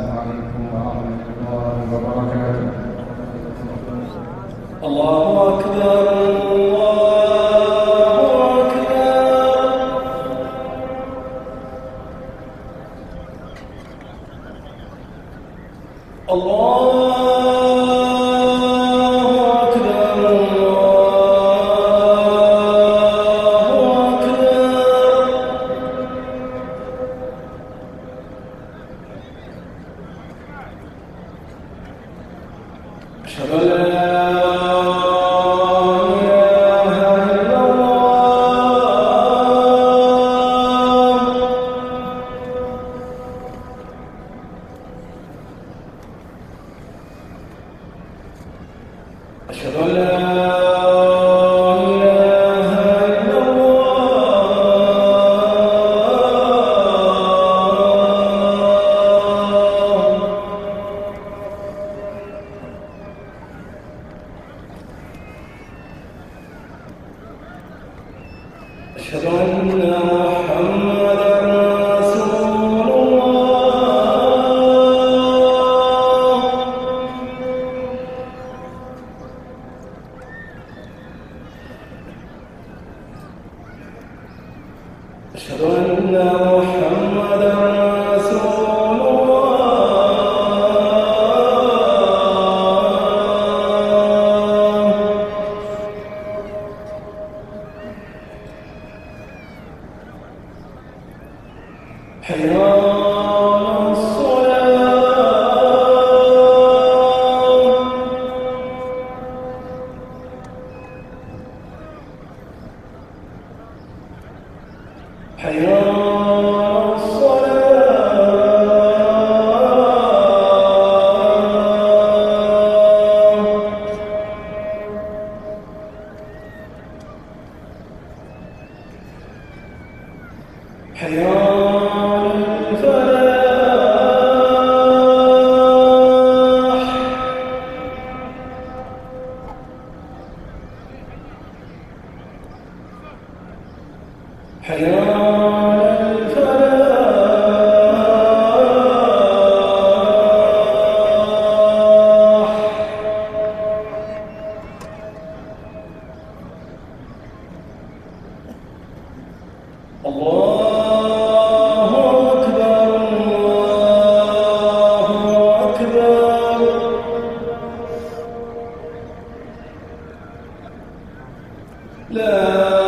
السلام عليكم ورحمة الله وبركاته. الله أكبر. لا